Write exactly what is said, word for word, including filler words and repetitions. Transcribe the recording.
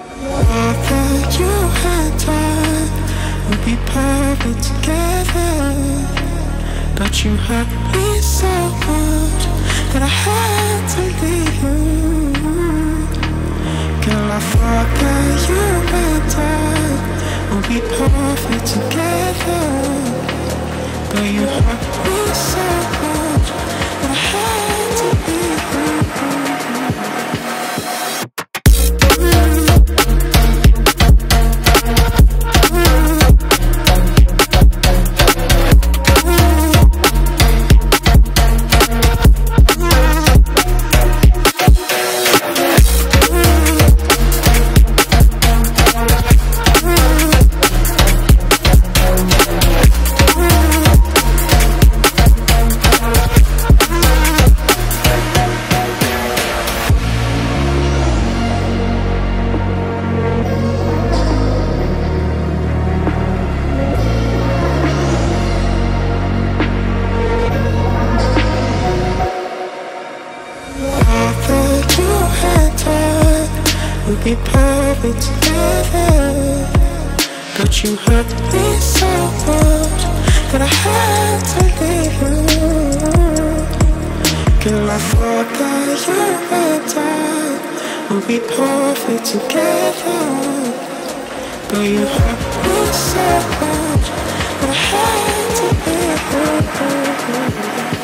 After you had time, we'd be perfect together. But you hurt me so much that I had to leave you. Girl, I thought that you meant it, we'll be perfect together. But you hurt me so much that I had to leave you. We'll be perfect together. But you hurt me so much that I had to leave you. Girl, I thought that you and I would be perfect together. But you hurt me so much that I had to leave you.